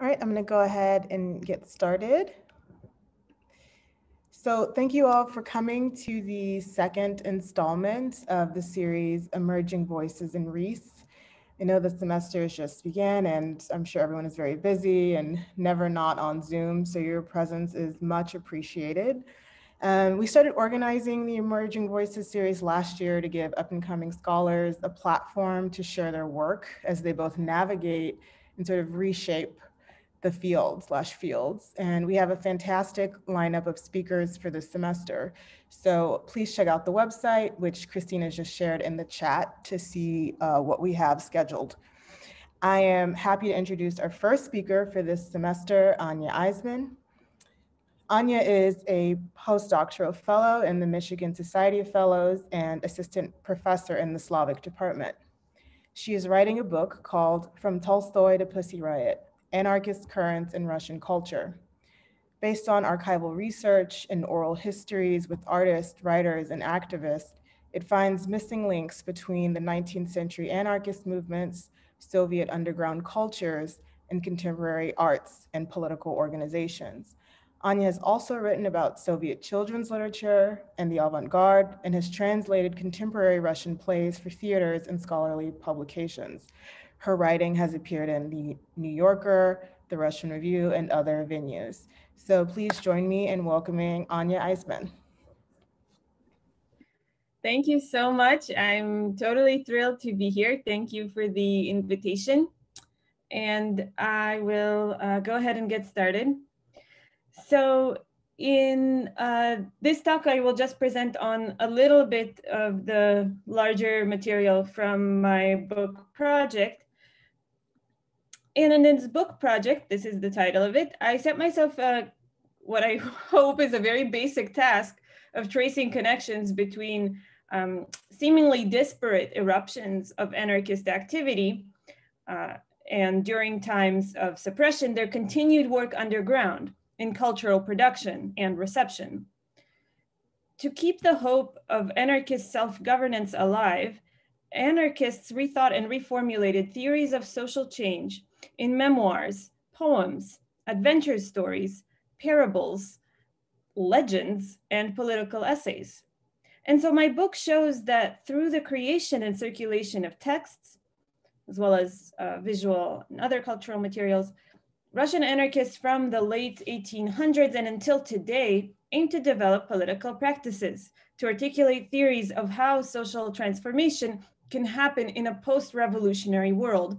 All right, I'm going to go ahead and get started. So thank you all for coming to the second installment of the series Emerging Voices in REEES. I know the semester has just begun and I'm sure everyone is very busy and never not on Zoom, so your presence is much appreciated. We started organizing the Emerging Voices series last year to give up-and-coming scholars a platform to share their work as they both navigate and sort of reshape the fields. And we have a fantastic lineup of speakers for this semester. So please check out the website, which Christina just shared in the chat, to see what we have scheduled. I am happy to introduce our first speaker for this semester, Ania Aizman. Ania is a postdoctoral fellow in the Michigan Society of Fellows and assistant professor in the Slavic department. She is writing a book called From Tolstoy to Pussy Riot, Anarchist Currents in Russian Culture. Based on archival research and oral histories with artists, writers, and activists, it finds missing links between the 19th century anarchist movements, Soviet underground cultures, and contemporary arts and political organizations. Ania has also written about Soviet children's literature and the avant-garde, and has translated contemporary Russian plays for theaters and scholarly publications. Her writing has appeared in The New Yorker, The Russian Review, and other venues. So please join me in welcoming Ania Aizman. Thank you so much. I'm totally thrilled to be here. Thank you for the invitation. And I will go ahead and get started. So in this talk, I will just present on a little bit of the larger material from my book project. And in this book project, this is the title of it, I set myself what I hope is a very basic task of tracing connections between seemingly disparate eruptions of anarchist activity and during times of suppression, their continued work underground in cultural production and reception. To keep the hope of anarchist self-governance alive, anarchists rethought and reformulated theories of social change in memoirs, poems, adventure stories, parables, legends, and political essays. And so my book shows that through the creation and circulation of texts, as well as visual and other cultural materials, Russian anarchists from the late 1800s and until today aim to develop political practices to articulate theories of how social transformation can happen in a post-revolutionary world,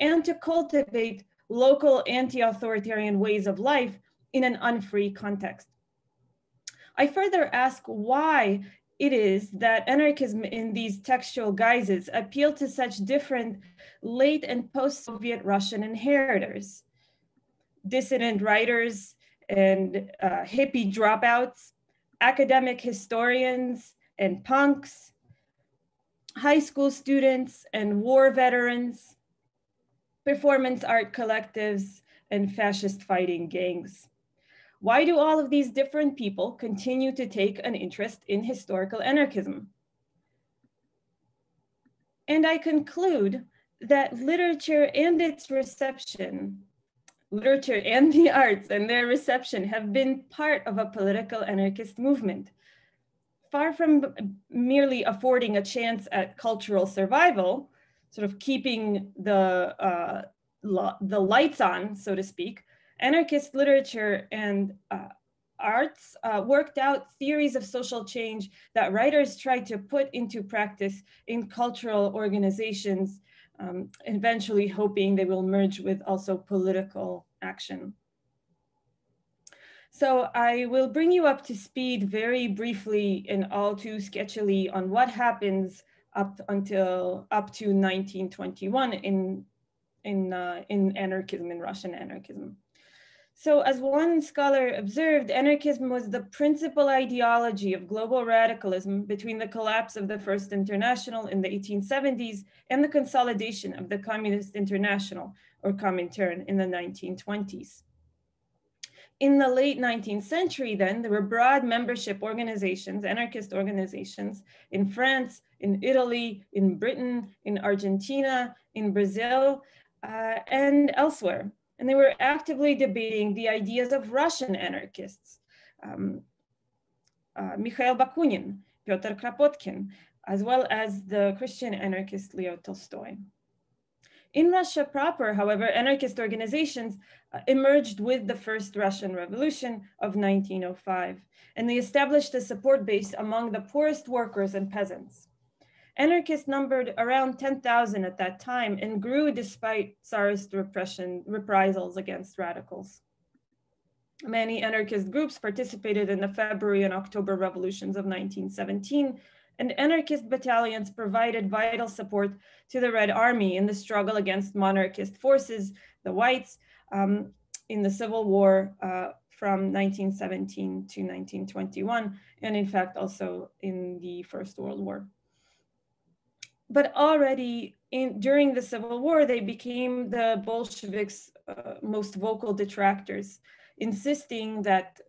and to cultivate local anti-authoritarian ways of life in an unfree context. I further ask why it is that anarchism in these textual guises appealed to such different late and post-Soviet Russian inheritors, dissident writers and hippie dropouts, academic historians and punks, high school students and war veterans, performance art collectives, and fascist fighting gangs. Why do all of these different people continue to take an interest in historical anarchism? And I conclude that literature and its reception, literature and the arts and their reception have been part of a political anarchist movement. Far from merely affording a chance at cultural survival, sort of keeping the lights on, so to speak, anarchist literature and arts worked out theories of social change that writers tried to put into practice in cultural organizations, eventually hoping they will merge with also political action. So I will bring you up to speed very briefly and all too sketchily on what happens up to 1921 in anarchism, in Russian anarchism. So as one scholar observed, anarchism was the principal ideology of global radicalism between the collapse of the First International in the 1870s and the consolidation of the Communist International, or Comintern, in the 1920s. In the late 19th century then, there were broad membership organizations, anarchist organizations in France, in Italy, in Britain, in Argentina, in Brazil, and elsewhere. and they were actively debating the ideas of Russian anarchists, Mikhail Bakunin, Pyotr Kropotkin, as well as the Christian anarchist Leo Tolstoy. In Russia proper, however, anarchist organizations emerged with the first Russian Revolution of 1905, and they established a support base among the poorest workers and peasants. Anarchists numbered around 10,000 at that time and grew despite Tsarist reprisals against radicals. Many anarchist groups participated in the February and October revolutions of 1917, and anarchist battalions provided vital support to the Red Army in the struggle against monarchist forces, the Whites, in the Civil War from 1917 to 1921, and in fact also in the First World War. But already during the Civil War, they became the Bolsheviks' most vocal detractors, insisting that,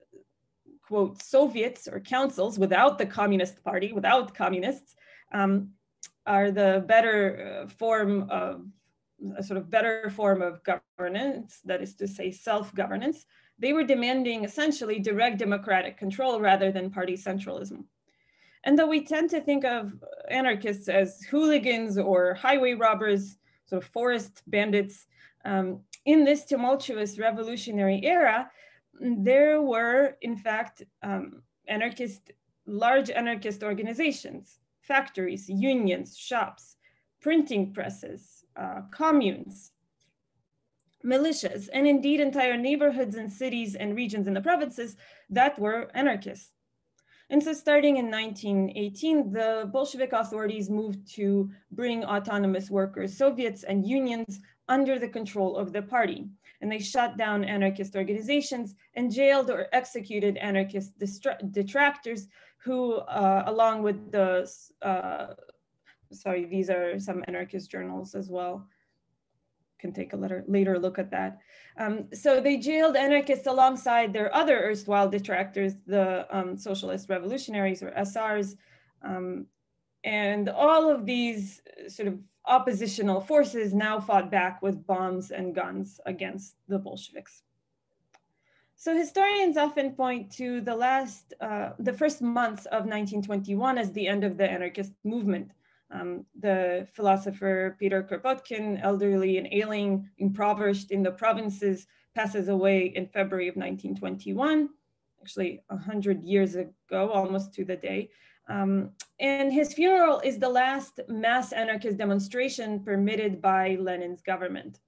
quote, Soviets or councils without the Communist Party, without communists, are the better form of, a sort of better form of governance, that is to say self-governance. They were demanding essentially direct democratic control rather than party centralism. And though we tend to think of anarchists as hooligans or highway robbers, sort of forest bandits, in this tumultuous revolutionary era, there were, in fact, large anarchist organizations, factories, unions, shops, printing presses, communes, militias, and indeed entire neighborhoods and cities and regions in the provinces that were anarchists. And so starting in 1918, the Bolshevik authorities moved to bring autonomous workers, Soviets, and unions under the control of the party. And they shut down anarchist organizations and jailed or executed anarchist detractors who, along with the, sorry, these are some anarchist journals as well. Can take a later look at that. So they jailed anarchists alongside their other erstwhile detractors, the socialist revolutionaries or SRs, and all of these sort of oppositional forces now fought back with bombs and guns against the Bolsheviks. So historians often point to the first months of 1921 as the end of the anarchist movement. The philosopher Peter Kropotkin, elderly and ailing, impoverished in the provinces, passes away in February of 1921, actually 100 years ago, almost to the day. And his funeral is the last mass anarchist demonstration permitted by Lenin's government.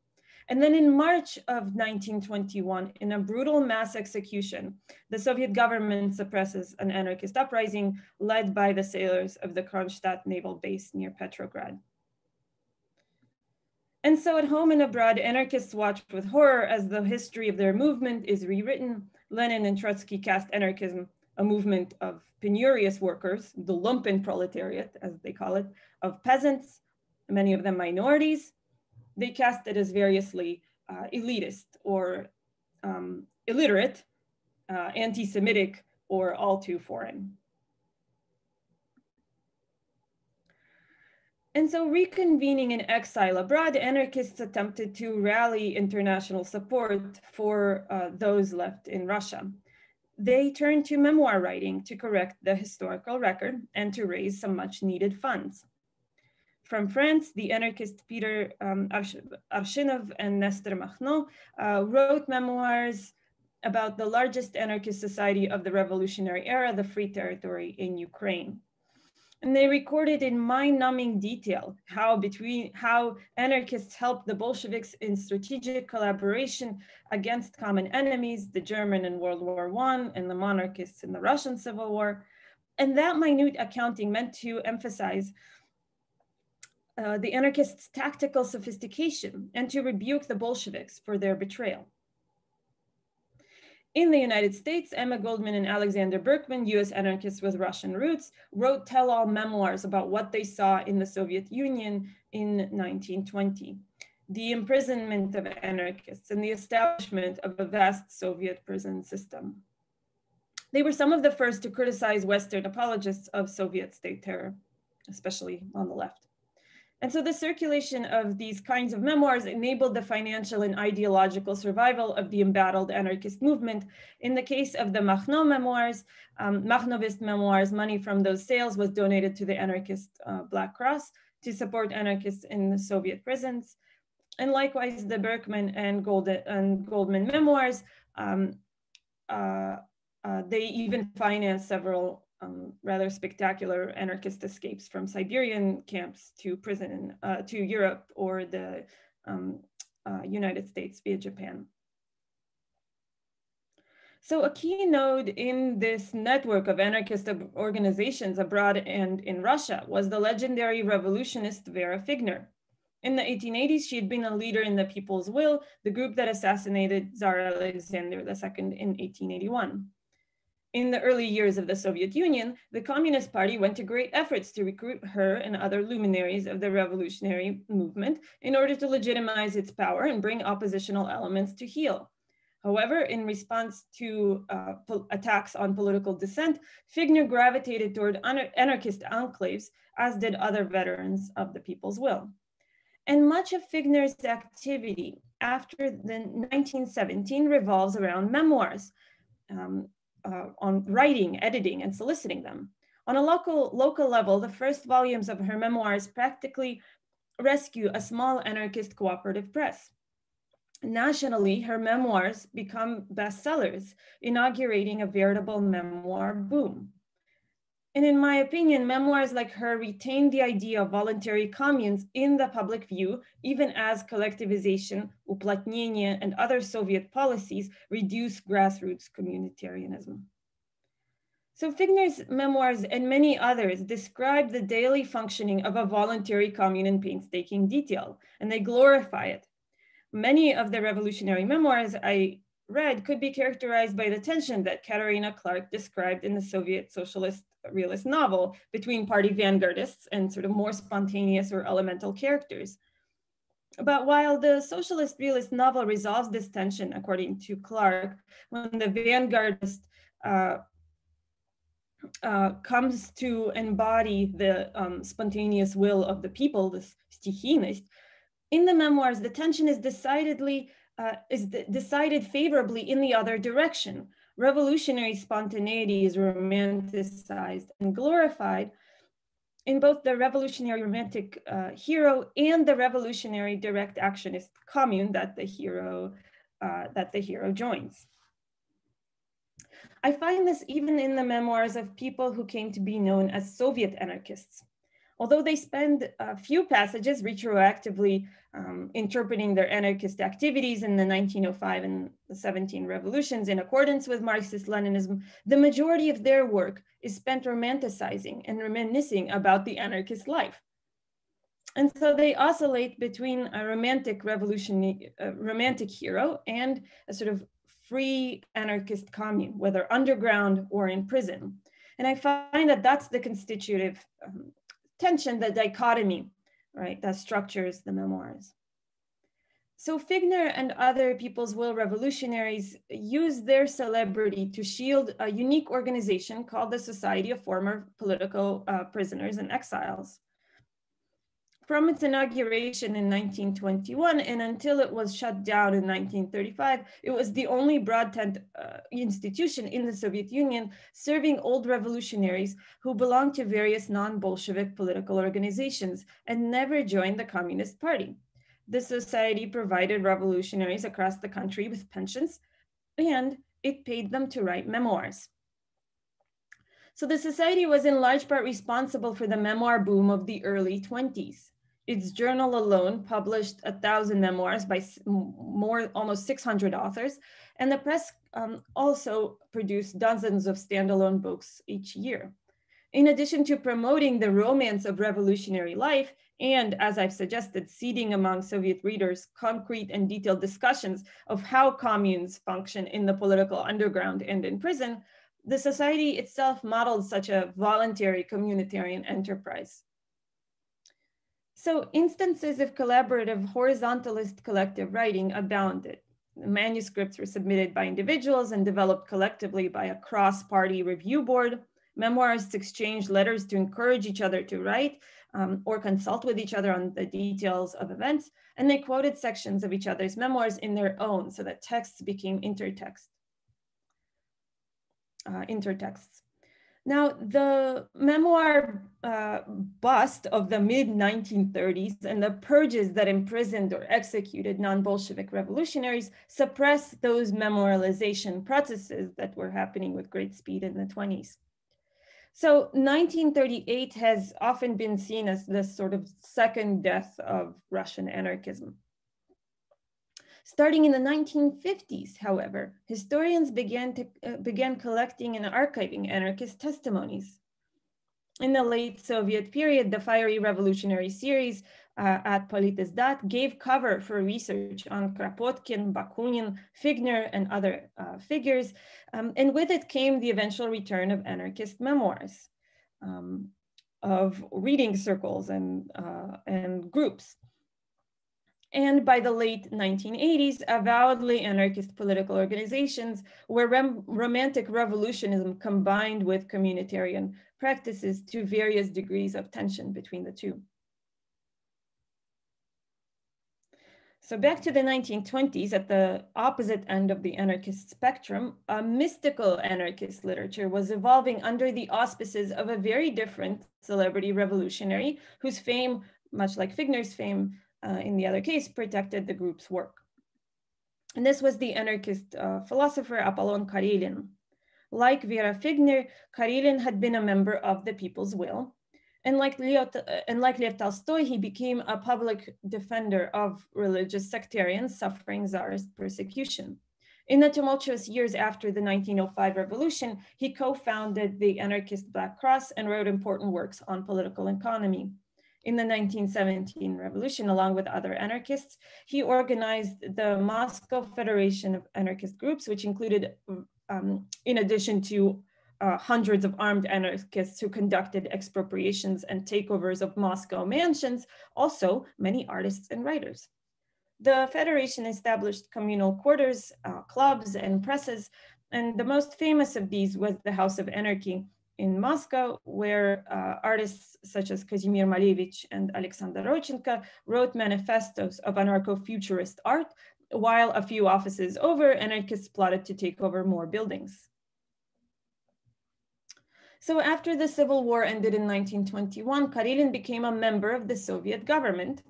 And then in March of 1921, in a brutal mass execution, the Soviet government suppresses an anarchist uprising led by the sailors of the Kronstadt Naval Base near Petrograd. And so at home and abroad, anarchists watched with horror as the history of their movement is rewritten. Lenin and Trotsky cast anarchism, a movement of penurious workers, the lumpenproletariat, as they call it, of peasants, many of them minorities. They cast it as variously elitist or illiterate, anti-Semitic, or all too foreign. And so reconvening in exile abroad, anarchists attempted to rally international support for those left in Russia. They turned to memoir writing to correct the historical record and to raise some much needed funds. From France, the anarchist Peter Arshinov and Nestor Makhno wrote memoirs about the largest anarchist society of the revolutionary era, the Free Territory in Ukraine. And they recorded in mind-numbing detail how anarchists helped the Bolsheviks in strategic collaboration against common enemies, the German in World War I and the monarchists in the Russian Civil War. And that minute accounting meant to emphasize the anarchists' tactical sophistication and to rebuke the Bolsheviks for their betrayal. In the United States, Emma Goldman and Alexander Berkman, US anarchists with Russian roots, wrote tell-all memoirs about what they saw in the Soviet Union in 1920, the imprisonment of anarchists and the establishment of a vast Soviet prison system. They were some of the first to criticize Western apologists of Soviet state terror, especially on the left. And so the circulation of these kinds of memoirs enabled the financial and ideological survival of the embattled anarchist movement. In the case of the Makhno memoirs, Makhnovist memoirs, money from those sales was donated to the anarchist Black Cross to support anarchists in the Soviet prisons. And likewise, the Berkman and Goldman memoirs, they even financed several rather spectacular anarchist escapes from Siberian camps to prison to Europe or the United States via Japan. So a key node in this network of anarchist organizations abroad and in Russia was the legendary revolutionist Vera Figner. In the 1880s, she had been a leader in the People's Will, the group that assassinated Tsar Alexander II in 1881. In the early years of the Soviet Union, the Communist Party went to great efforts to recruit her and other luminaries of the revolutionary movement in order to legitimize its power and bring oppositional elements to heel. However, in response to attacks on political dissent, Figner gravitated toward anarchist enclaves, as did other veterans of the People's Will. And much of Figner's activity after the 1917 revolves around memoirs. On writing, editing, and soliciting them. On a local level, the first volumes of her memoirs practically rescue a small anarchist cooperative press. Nationally, her memoirs become bestsellers, inaugurating a veritable memoir boom. And in my opinion, memoirs like her retain the idea of voluntary communes in the public view, even as collectivization, uplatnenie, and other Soviet policies reduce grassroots communitarianism. So Figner's memoirs and many others describe the daily functioning of a voluntary commune in painstaking detail, and they glorify it. Many of the revolutionary memoirs I read could be characterized by the tension that Katerina Clark described in the Soviet socialist realist novel between party vanguardists and sort of more spontaneous or elemental characters. But while the socialist realist novel resolves this tension, according to Clark, when the vanguardist comes to embody the spontaneous will of the people, this stikhinist, in the memoirs, the tension is decidedly decided favorably in the other direction. Revolutionary spontaneity is romanticized and glorified in both the revolutionary romantic hero and the revolutionary direct actionist commune that the hero joins. I find this even in the memoirs of people who came to be known as Soviet anarchists. Although they spend a few passages retroactively interpreting their anarchist activities in the 1905 and the 17 revolutions in accordance with Marxist-Leninism, the majority of their work is spent romanticizing and reminiscing about the anarchist life. And so they oscillate between a romantic revolutionary, romantic hero and a sort of free anarchist commune, whether underground or in prison. And I find that that's the constitutive tension, the dichotomy, right, that structures the memoirs. So Figner and other People's Will revolutionaries use their celebrity to shield a unique organization called the Society of Former Political Prisoners and Exiles. From its inauguration in 1921 and until it was shut down in 1935, it was the only broad tent institution in the Soviet Union serving old revolutionaries who belonged to various non-Bolshevik political organizations and never joined the Communist Party. The society provided revolutionaries across the country with pensions, and it paid them to write memoirs. So the society was in large part responsible for the memoir boom of the early 20s. Its journal alone published 1,000 memoirs by almost 600 authors, and the press also produced dozens of standalone books each year. In addition to promoting the romance of revolutionary life, and as I've suggested, seeding among Soviet readers concrete and detailed discussions of how communes function in the political underground and in prison, the society itself modeled such a voluntary communitarian enterprise. So instances of collaborative horizontalist collective writing abounded. The manuscripts were submitted by individuals and developed collectively by a cross-party review board. Memoirists exchanged letters to encourage each other to write, or consult with each other on the details of events, and they quoted sections of each other's memoirs in their own, so that texts became intertexts. Now, the memoir bust of the mid-1930s and the purges that imprisoned or executed non-Bolshevik revolutionaries suppressed those memorialization processes that were happening with great speed in the 20s. So 1938 has often been seen as this sort of second death of Russian anarchism. Starting in the 1950s, however, historians began collecting and archiving anarchist testimonies. In the late Soviet period, the Fiery Revolutionary series at Politizdat gave cover for research on Kropotkin, Bakunin, Figner, and other figures, and with it came the eventual return of anarchist memoirs, of reading circles and groups. And by the late 1980s, avowedly anarchist political organizations where romantic revolutionism combined with communitarian practices to various degrees of tension between the two. So back to the 1920s, at the opposite end of the anarchist spectrum, a mystical anarchist literature was evolving under the auspices of a very different celebrity revolutionary whose fame, much like Figner's fame, in the other case, protected the group's work. And this was the anarchist philosopher Apollon Karelin. Like Vera Figner, Karelin had been a member of the People's Will. And like Leo Tolstoy, he became a public defender of religious sectarians suffering Tsarist persecution. In the tumultuous years after the 1905 revolution, he co-founded the anarchist Black Cross and wrote important works on political economy. In the 1917 revolution, along with other anarchists, he organized the Moscow Federation of Anarchist Groups, which included, in addition to hundreds of armed anarchists who conducted expropriations and takeovers of Moscow mansions, also many artists and writers. The Federation established communal quarters, clubs, and presses, and the most famous of these was the House of Anarchy in Moscow, where artists such as Kazimir Malevich and Alexander Rodchenko wrote manifestos of anarcho-futurist art, while a few offices over, anarchists plotted to take over more buildings. So after the Civil War ended in 1921, Karelin became a member of the Soviet government,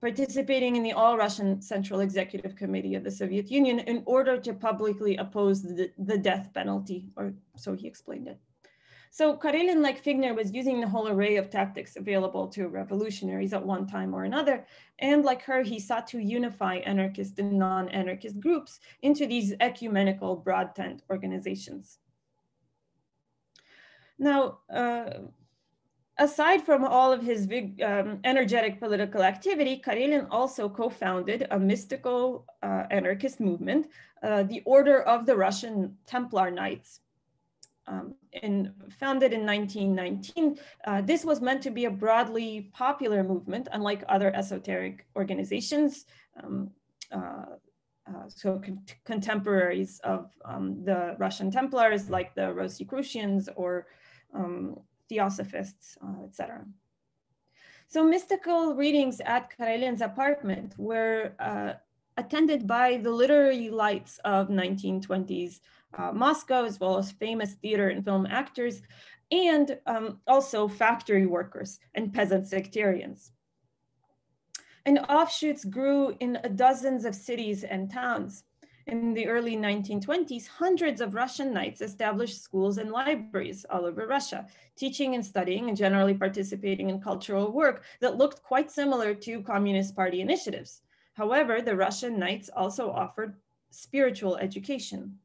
participating in the All-Russian Central Executive Committee of the Soviet Union in order to publicly oppose the death penalty, or so he explained it. So Karelin, like Figner, was using the whole array of tactics available to revolutionaries at one time or another. And like her, he sought to unify anarchist and non-anarchist groups into these ecumenical broad tent organizations. Now, aside from all of his energetic political activity, Karelin also co-founded a mystical anarchist movement, the Order of the Russian Templar Knights. And founded in 1919, this was meant to be a broadly popular movement, unlike other esoteric organizations, so contemporaries of the Russian Templars, like the Rosicrucians or Theosophists, etc. So mystical readings at Karelin's apartment were attended by the literary lights of 1920s Moscow, as well as famous theater and film actors, and also factory workers and peasant sectarians. And offshoots grew in dozens of cities and towns. In the early 1920s, hundreds of Russian knights established schools and libraries all over Russia, teaching and studying and generally participating in cultural work that looked quite similar to Communist Party initiatives. However, the Russian knights also offered spiritual education.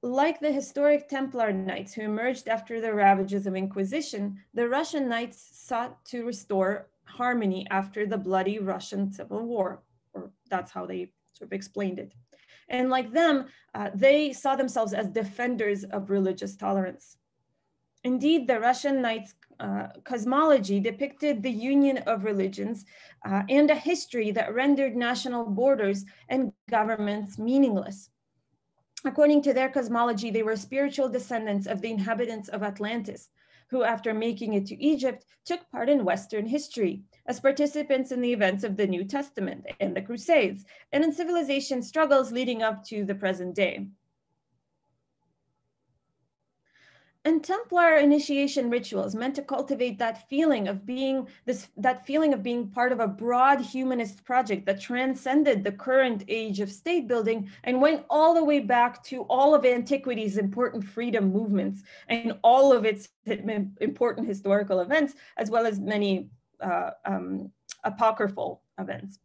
Like the historic Templar Knights who emerged after the ravages of Inquisition, the Russian Knights sought to restore harmony after the bloody Russian Civil War, or that's how they sort of explained it. And like them, they saw themselves as defenders of religious tolerance. Indeed, the Russian Knights' cosmology depicted the union of religions and a history that rendered national borders and governments meaningless. According to their cosmology, they were spiritual descendants of the inhabitants of Atlantis, who, after making it to Egypt, took part in Western history as participants in the events of the New Testament and the Crusades, and in civilization struggles leading up to the present day. And Templar initiation rituals meant to cultivate that feeling of being part of a broad humanist project that transcended the current age of state building and went all the way back to all of antiquity's important freedom movements and all of its important historical events, as well as many apocryphal events.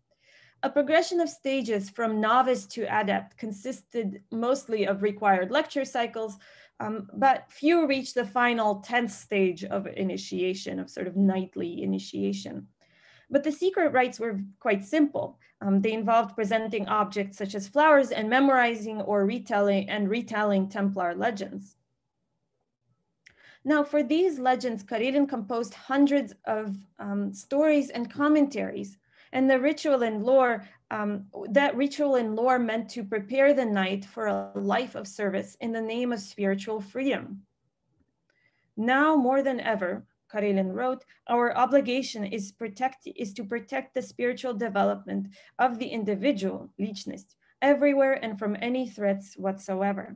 A progression of stages from novice to adept consisted mostly of required lecture cycles, but few reached the final 10th stage of initiation, of sort of knightly initiation. But the secret rites were quite simple. They involved presenting objects such as flowers and memorizing or retelling Templar legends. Now, for these legends, Karelin composed hundreds of stories and commentaries. And the ritual and lore, meant to prepare the knight for a life of service in the name of spiritual freedom. Now more than ever, Karelin wrote, our obligation is to protect the spiritual development of the individual, Lichnost, everywhere and from any threats whatsoever.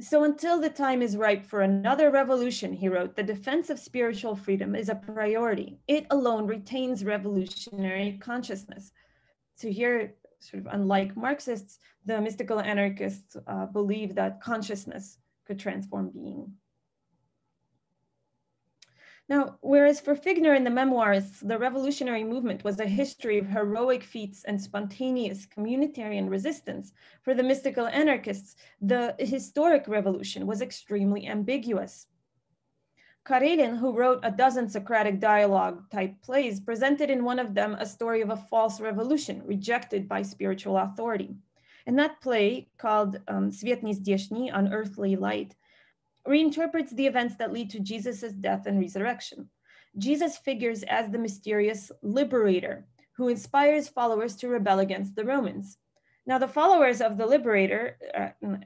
So until the time is ripe for another revolution, he wrote, the defense of spiritual freedom is a priority. It alone retains revolutionary consciousness. So here, sort of unlike Marxists, the mystical anarchists believe that consciousness could transform being. Now, whereas for Figner in the memoirs, the revolutionary movement was a history of heroic feats and spontaneous communitarian resistance, for the mystical anarchists, the historic revolution was extremely ambiguous. Karelin, who wrote a dozen Socratic dialogue type plays, presented in one of them a story of a false revolution rejected by spiritual authority. And that play, called Svet Nezdeshny, Unearthly Light, reinterprets the events that lead to Jesus's death and resurrection. Jesus figures as the mysterious liberator who inspires followers to rebel against the Romans. Now, the followers of the liberator,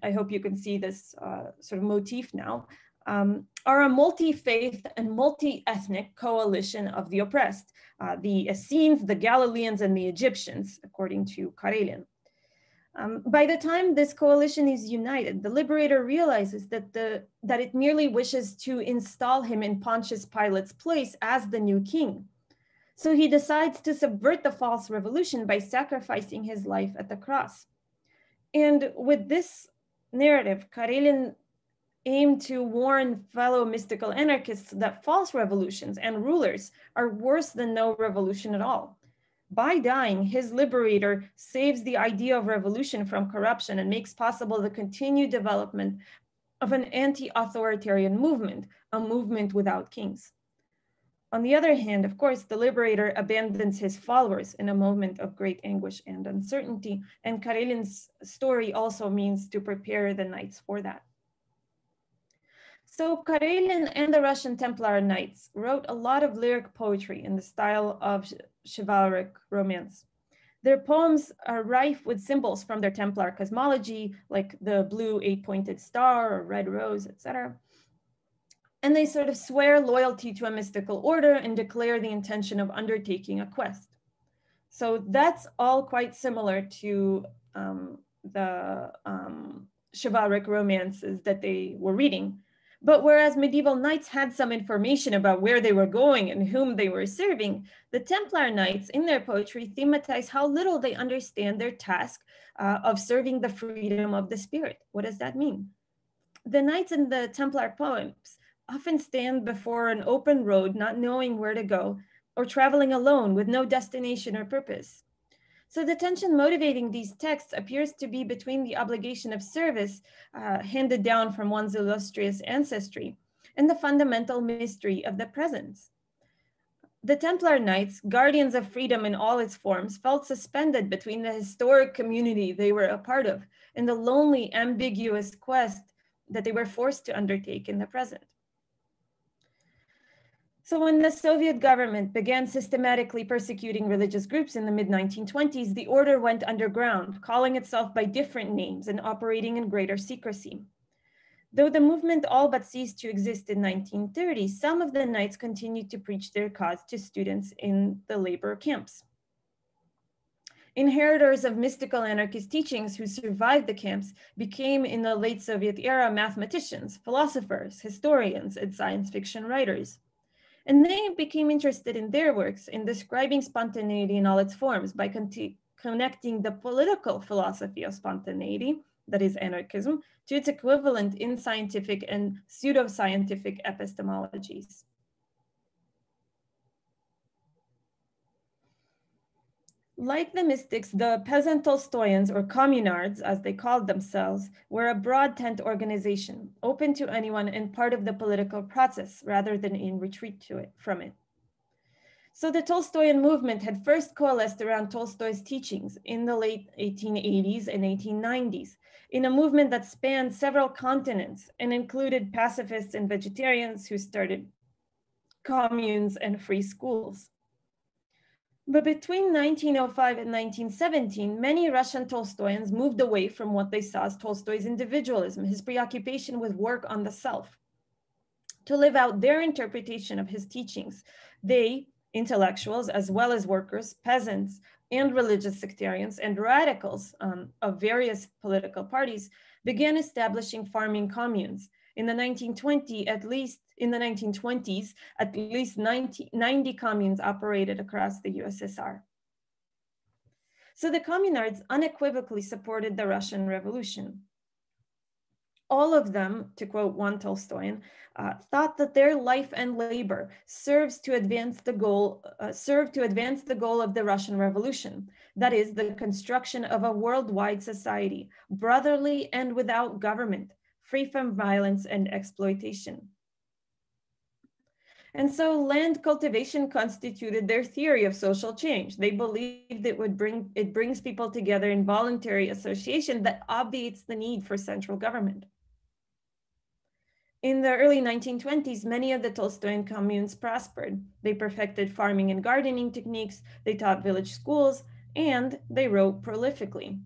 I hope you can see this sort of motif now, are a multi-faith and multi-ethnic coalition of the oppressed, the Essenes, the Galileans, and the Egyptians, according to Karelin. By the time this coalition is united, the liberator realizes that, that it merely wishes to install him in Pontius Pilate's place as the new king. So he decides to subvert the false revolution by sacrificing his life at the cross. And with this narrative, Karelin aimed to warn fellow mystical anarchists that false revolutions and rulers are worse than no revolution at all. By dying, his liberator saves the idea of revolution from corruption and makes possible the continued development of an anti-authoritarian movement, a movement without kings. On the other hand, of course, the liberator abandons his followers in a moment of great anguish and uncertainty, and Karelin's story also means to prepare the knights for that. So Karelin and the Russian Templar Knights wrote a lot of lyric poetry in the style of chivalric romance. Their poems are rife with symbols from their Templar cosmology, like the blue eight-pointed star or red rose, etc. And they sort of swear loyalty to a mystical order and declare the intention of undertaking a quest. So that's all quite similar to the chivalric romances that they were reading. But whereas medieval knights had some information about where they were going and whom they were serving, the Templar knights in their poetry thematize how little they understand their task of serving the freedom of the spirit. What does that mean? The knights in the Templar poems often stand before an open road, not knowing where to go, or traveling alone with no destination or purpose. So the tension motivating these texts appears to be between the obligation of service handed down from one's illustrious ancestry and the fundamental mystery of the present. The Templar Knights, guardians of freedom in all its forms, felt suspended between the historic community they were a part of and the lonely, ambiguous quest that they were forced to undertake in the present. So when the Soviet government began systematically persecuting religious groups in the mid-1920s, the order went underground, calling itself by different names and operating in greater secrecy. Though the movement all but ceased to exist in 1930, some of the Knights continued to preach their cause to students in the labor camps. Inheritors of mystical anarchist teachings who survived the camps became, in the late Soviet era, mathematicians, philosophers, historians, and science fiction writers. And they became interested in their works in describing spontaneity in all its forms by connecting the political philosophy of spontaneity, that is anarchism, to its equivalent in scientific and pseudoscientific epistemologies. Like the mystics, the peasant Tolstoyans, or communards as they called themselves, were a broad tent organization, open to anyone and part of the political process rather than in retreat from it. So the Tolstoyan movement had first coalesced around Tolstoy's teachings in the late 1880s and 1890s, in a movement that spanned several continents and included pacifists and vegetarians who started communes and free schools. But between 1905 and 1917, many Russian Tolstoyans moved away from what they saw as Tolstoy's individualism, his preoccupation with work on the self. To live out their interpretation of his teachings, they, intellectuals as well as workers, peasants, and religious sectarians and radicals of various political parties began establishing farming communes. In the 1920s, at least 90 communes operated across the USSR. So the communards unequivocally supported the Russian Revolution. All of them, to quote one Tolstoyan, thought that their life and labor served to advance the goal of the Russian Revolution, that is, the construction of a worldwide society, brotherly and without government, free from violence and exploitation. And so land cultivation constituted their theory of social change. They believed it brings people together in voluntary association that obviates the need for central government. In the early 1920s, many of the Tolstoyan communes prospered. They perfected farming and gardening techniques, they taught village schools, and they wrote prolifically.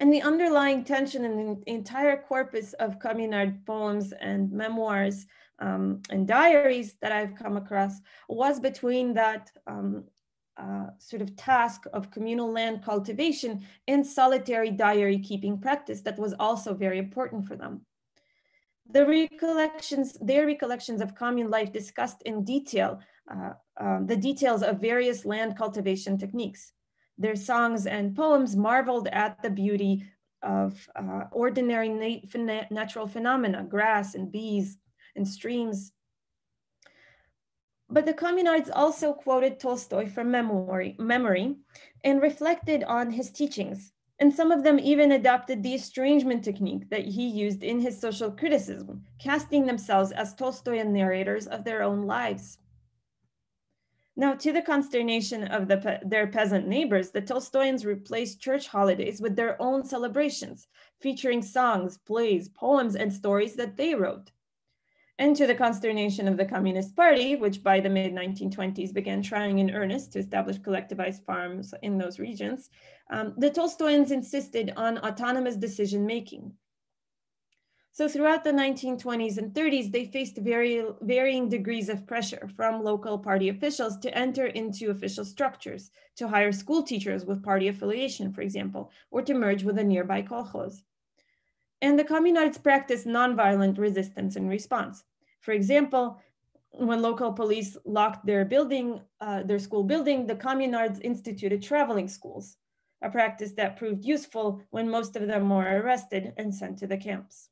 And the underlying tension in the entire corpus of communard poems and memoirs and diaries that I've come across was between that sort of task of communal land cultivation and solitary diary keeping practice that was also very important for them. Their recollections of commune life discussed in detail the details of various land cultivation techniques. Their songs and poems marveled at the beauty of ordinary natural phenomena, grass and bees and streams. But the communards also quoted Tolstoy from memory and reflected on his teachings. And some of them even adopted the estrangement technique that he used in his social criticism, casting themselves as Tolstoyan narrators of their own lives. Now, to the consternation of their peasant neighbors, the Tolstoyans replaced church holidays with their own celebrations, featuring songs, plays, poems, and stories that they wrote. And to the consternation of the Communist Party, which by the mid-1920s began trying in earnest to establish collectivized farms in those regions, the Tolstoyans insisted on autonomous decision-making. So throughout the 1920s and 30s, they faced varying degrees of pressure from local party officials to enter into official structures, to hire school teachers with party affiliation, for example, or to merge with a nearby kolkhoz. And the communards practiced nonviolent resistance in response. For example, when local police locked their school building, the communards instituted traveling schools, a practice that proved useful when most of them were arrested and sent to the camps.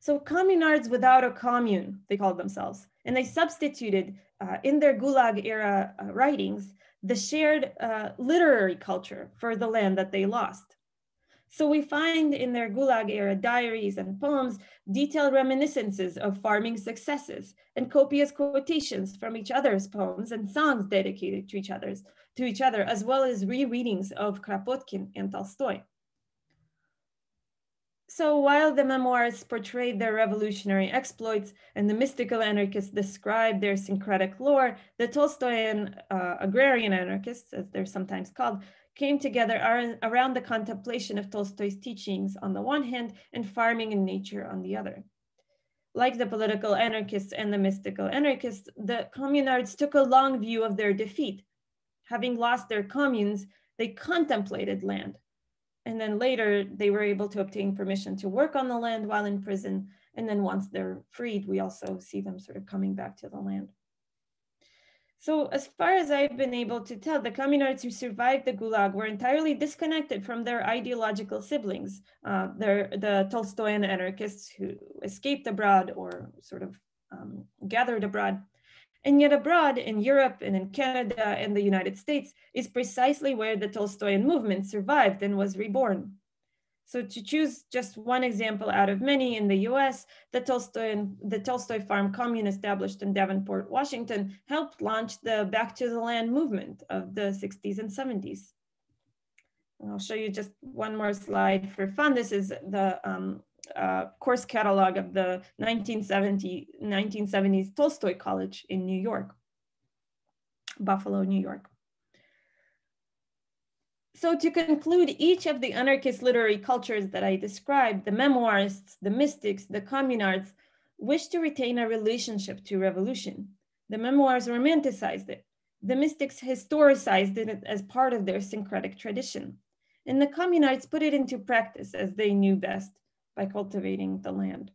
So communards without a commune, they called themselves, and they substituted in their Gulag era writings, the shared literary culture for the land that they lost. So we find in their Gulag era diaries and poems, detailed reminiscences of farming successes and copious quotations from each other's poems and songs dedicated to each other, as well as rereadings of Kropotkin and Tolstoy. So while the memoirs portrayed their revolutionary exploits and the mystical anarchists described their syncretic lore, the Tolstoyan agrarian anarchists, as they're sometimes called, came together around the contemplation of Tolstoy's teachings on the one hand and farming in nature on the other. Like the political anarchists and the mystical anarchists, the communards took a long view of their defeat. Having lost their communes, they contemplated land. And then later they were able to obtain permission to work on the land while in prison. And then once they're freed, we also see them sort of coming back to the land. So as far as I've been able to tell, the communards who survived the Gulag were entirely disconnected from their ideological siblings, the Tolstoyan anarchists who escaped abroad or sort of gathered abroad. And yet abroad, in Europe and in Canada and the United States, is precisely where the Tolstoyan movement survived and was reborn. So to choose just one example out of many in the US, the Tolstoy Farm Commune established in Davenport, Washington, helped launch the Back to the Land movement of the 60s and 70s. And I'll show you just one more slide for fun. This is the course catalog of the 1970s Tolstoy College in New York, Buffalo, New York. So to conclude, each of the anarchist literary cultures that I described, the memoirists, the mystics, the communards, wished to retain a relationship to revolution. The memoirs romanticized it. The mystics historicized it as part of their syncretic tradition. And the communards put it into practice as they knew best, by cultivating the land.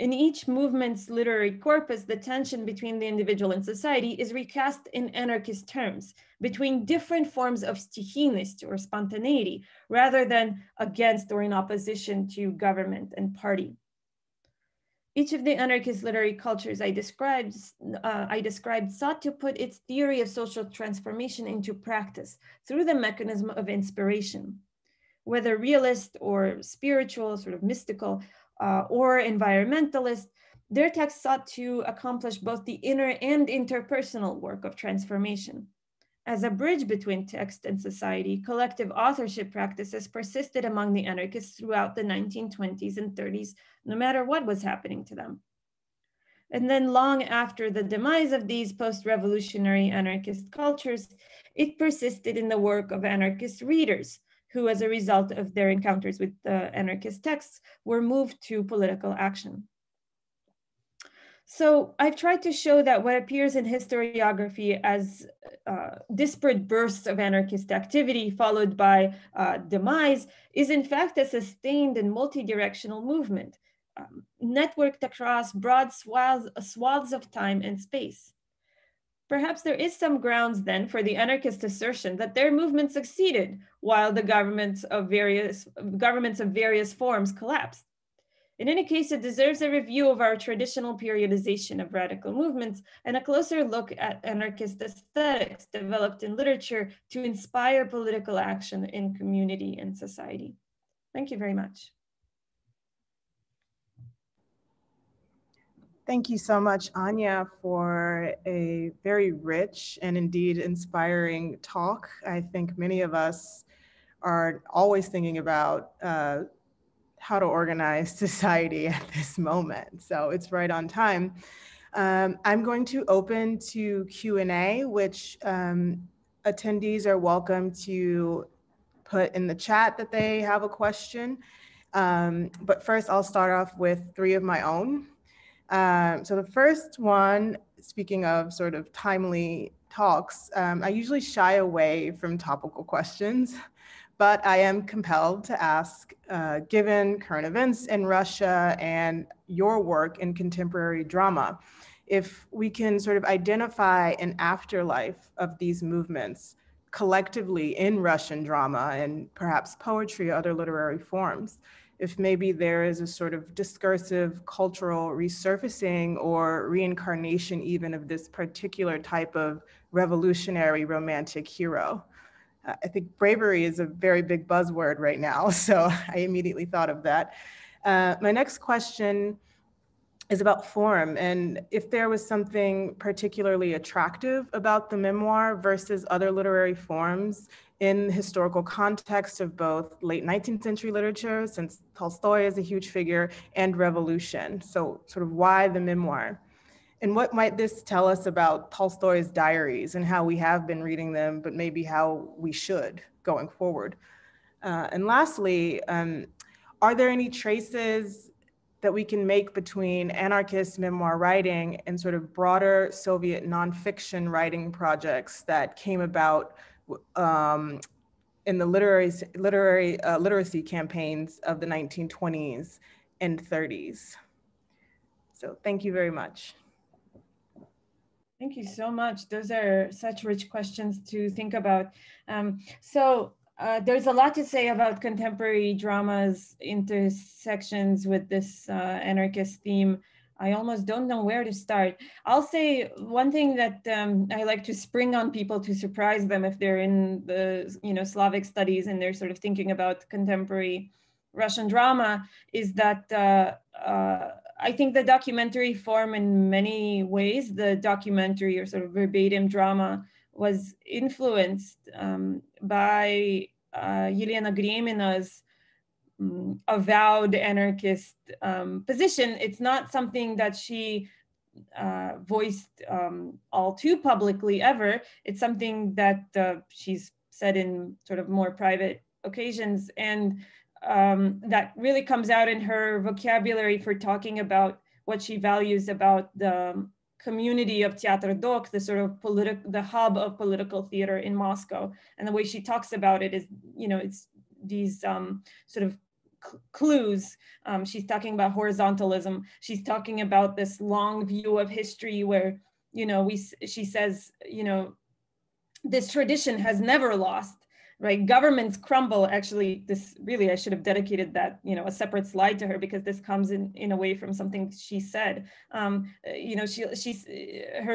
In each movement's literary corpus, the tension between the individual and society is recast in anarchist terms, between different forms of stikhinist or spontaneity, rather than against or in opposition to government and party. Each of the anarchist literary cultures I described sought to put its theory of social transformation into practice through the mechanism of inspiration, whether realist or spiritual, sort of mystical, or environmentalist, their texts sought to accomplish both the inner and interpersonal work of transformation. As a bridge between text and society, collective authorship practices persisted among the anarchists throughout the 1920s and 30s, no matter what was happening to them. And then long after the demise of these post-revolutionary anarchist cultures, it persisted in the work of anarchist readers, who as a result of their encounters with the anarchist texts were moved to political action. So I've tried to show that what appears in historiography as disparate bursts of anarchist activity followed by demise is in fact a sustained and multi-directional movement, networked across broad swaths of time and space. Perhaps there is some grounds then for the anarchist assertion that their movement succeeded while the governments of various forms collapsed. In any case, it deserves a review of our traditional periodization of radical movements and a closer look at anarchist aesthetics developed in literature to inspire political action in community and society. Thank you very much. Thank you so much, Ania, for a very rich and indeed inspiring talk. I think many of us are always thinking about how to organize society at this moment. So it's right on time. I'm going to open to Q&A, which attendees are welcome to put in the chat that they have a question. But first, I'll start off with three of my own. So the first one, speaking of sort of timely talks, I usually shy away from topical questions, but I am compelled to ask, given current events in Russia and your work in contemporary drama, if we can sort of identify an afterlife of these movements collectively in Russian drama and perhaps poetry or other literary forms. If maybe there is a sort of discursive cultural resurfacing or reincarnation even of this particular type of revolutionary romantic hero. I think bravery is a very big buzzword right now, so I immediately thought of that. My next question is about form and if there was something particularly attractive about the memoir versus other literary forms in the historical context of both late 19th century literature, since Tolstoy is a huge figure, and revolution. So sort of why the memoir? And what might this tell us about Tolstoy's diaries and how we have been reading them, but maybe how we should? going forward? And lastly, are there any traces that we can make between anarchist memoir writing and sort of broader Soviet nonfiction writing projects that came about in the literacy campaigns of the 1920s and 30s? So thank you very much. Thank you so much. Those are such rich questions to think about. There's a lot to say about contemporary drama's intersections with this anarchist theme. I almost don't know where to start. I'll say one thing that I like to spring on people to surprise them if they're in the Slavic studies and they're sort of thinking about contemporary Russian drama, is that I think the documentary form, in many ways, the documentary or sort of verbatim drama, was influenced by Yelena Greimina's avowed anarchist position. It's not something that she voiced all too publicly ever. It's something that she's said in sort of more private occasions, and that really comes out in her vocabulary for talking about what she values about the community of Teatr Dok, the sort of the hub of political theater in Moscow. And the way she talks about it is, it's these sort of clues. She's talking about horizontalism. She's talking about this long view of history where, she says, this tradition has never lost, right? Governments crumble. Actually, this really, I should have dedicated that, a separate slide to her, because this comes in a way from something she said. Her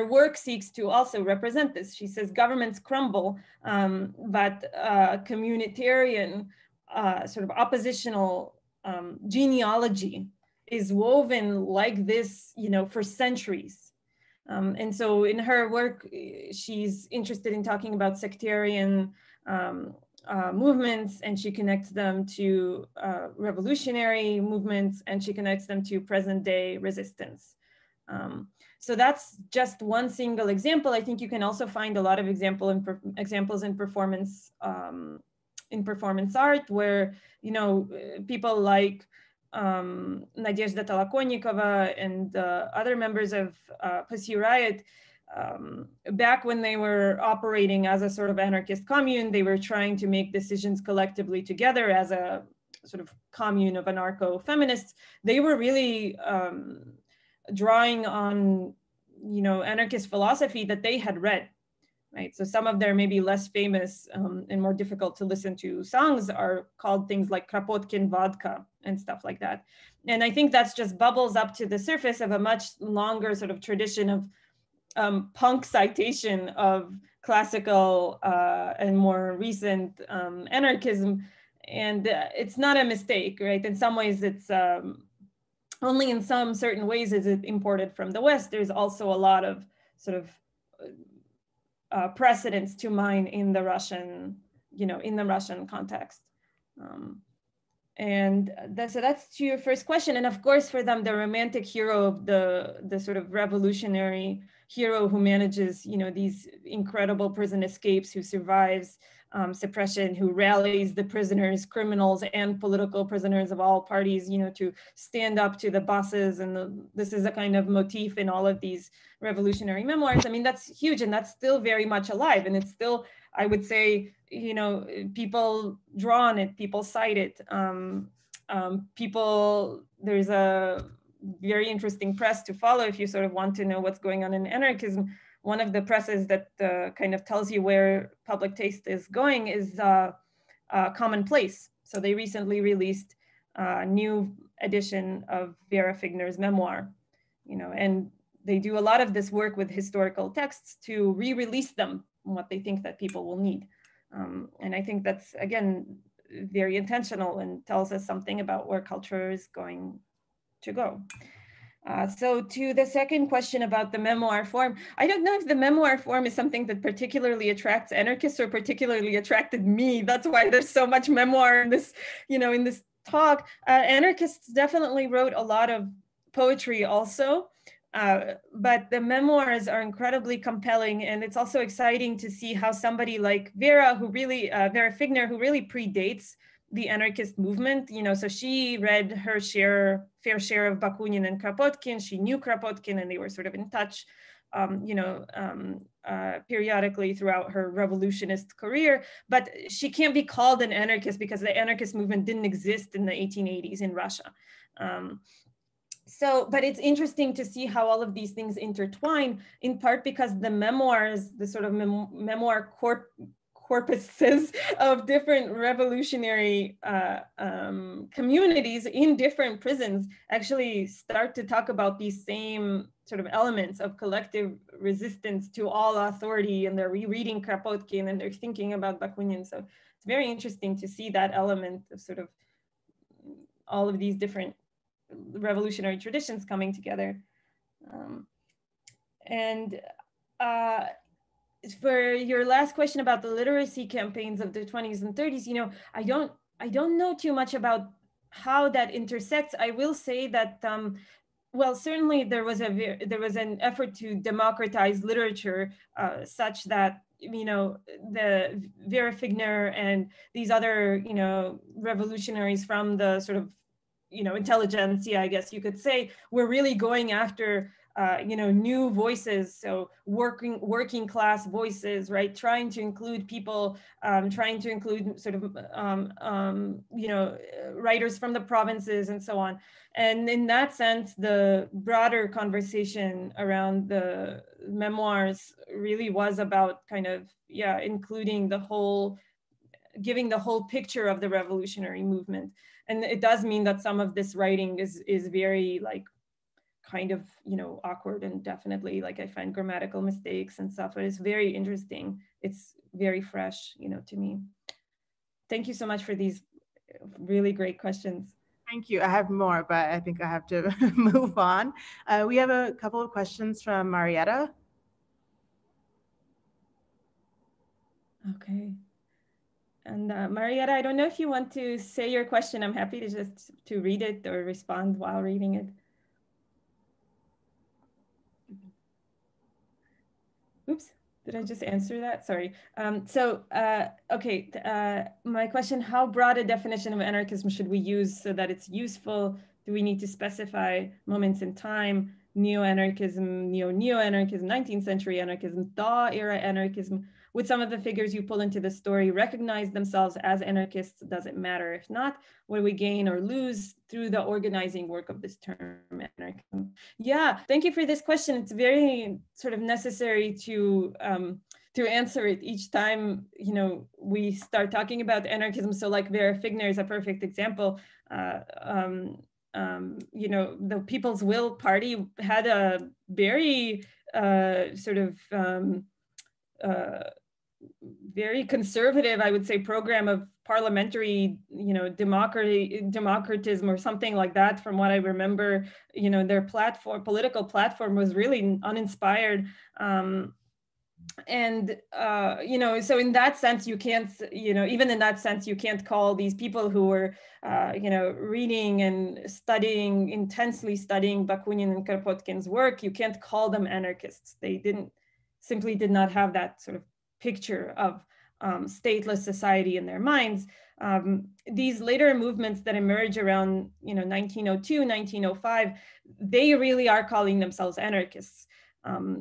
work seeks to also represent this. She says governments crumble, but communitarian sort of oppositional genealogy is woven like this, for centuries. And so in her work, she's interested in talking about sectarian movements, and she connects them to revolutionary movements, and she connects them to present day resistance. So that's just one single example. I think you can also find a lot of examples in performance art, where people like Nadezhda Tolokonnikova and other members of Pussy Riot, back when they were operating as a sort of anarchist commune, they were trying to make decisions collectively together as a sort of commune of anarcho-feminists. They were really drawing on, anarchist philosophy that they had read, right? So some of their maybe less famous and more difficult to listen to songs are called things like Kropotkin Vodka and stuff like that. And I think that's just bubbles up to the surface of a much longer sort of tradition of punk citation of classical and more recent anarchism. And it's not a mistake, right? In some ways, it's only in some certain ways is it imported from the West. There's also a lot of sort of precedents to mine in the Russian, in the Russian context. And that's to your first question. And of course, for them, the romantic hero of the sort of revolutionary hero who manages, these incredible prison escapes, who survives suppression, who rallies the prisoners, criminals and political prisoners of all parties, to stand up to the bosses. And this is a kind of motif in all of these revolutionary memoirs. I mean, that's huge, and that's still very much alive. And it's still, I would say, people draw on it, people cite it. There's a very interesting press to follow if you sort of want to know what's going on in anarchism. One of the presses that kind of tells you where public taste is going is Commonplace. So they recently released a new edition of Vera Figner's memoir, and they do a lot of this work with historical texts to re-release them, what they think that people will need. And I think that's, again, very intentional and tells us something about where culture is going to go. So to the second question about the memoir form, I don't know if the memoir form is something that particularly attracts anarchists or particularly attracted me. That's why there's so much memoir in this, in this talk. Anarchists definitely wrote a lot of poetry also. But the memoirs are incredibly compelling, and it's also exciting to see how somebody like Vera, who really, Vera Figner, who really predates the anarchist movement, you know, so she read her fair share of Bakunin and Kropotkin. She knew Kropotkin, and they were sort of in touch, periodically throughout her revolutionist career. But she can't be called an anarchist because the anarchist movement didn't exist in the 1880s in Russia. So, but it's interesting to see how all of these things intertwine, in part because the memoirs, the sort of memoir corpuses of different revolutionary communities in different prisons actually start to talk about these same sort of elements of collective resistance to all authority, and they're rereading Kropotkin and they're thinking about Bakunin. So it's very interesting to see that element of sort of all of these different revolutionary traditions coming together. For your last question about the literacy campaigns of the 20s and 30s, you know, I don't know too much about how that intersects. I will say that, well, certainly there was an effort to democratize literature such that, you know, the Vera Figner and these other, you know, revolutionaries from the sort of, you know, intelligentsia, I guess you could say, were really going after you know, new voices, so working class voices, right? Trying to include people, trying to include sort of, you know, writers from the provinces and so on. And in that sense, the broader conversation around the memoirs really was about kind of, yeah, including the whole, giving the whole picture of the revolutionary movement. And it does mean that some of this writing is very like, kind of, you know, awkward, and definitely like I find grammatical mistakes and stuff, but it's very interesting. It's very fresh, you know, to me. Thank you so much for these really great questions. Thank you. I have more, but I think I have to move on. We have a couple of questions from Marietta. Okay. And Marietta, I don't know if you want to say your question. I'm happy to just to read it or respond while reading it. Oops, did I just answer that? Sorry. Okay, my question, how broad a definition of anarchism should we use so that it's useful? Do we need to specify moments in time, neo-anarchism, neo-neo-anarchism, 19th century anarchism, Thaw-era anarchism? Would some of the figures you pull into the story recognize themselves as anarchists? Does it matter? If not, what do we gain or lose through the organizing work of this term anarchism? Yeah, thank you for this question. It's very sort of necessary to answer it each time, you know, we start talking about anarchism. So like Vera Figner is a perfect example. You know, the People's Will party had a very sort of very conservative, I would say, program of parliamentary, you know, democratism or something like that. From what I remember, you know, their platform, political platform, was really uninspired. You know, so in that sense, you can't, you know, even in that sense, you can't call these people who were, you know, reading and studying, intensely studying Bakunin and Kropotkin's work, you can't call them anarchists. They simply did not have that sort of picture of stateless society in their minds. These later movements that emerge around, you know, 1902, 1905, they really are calling themselves anarchists.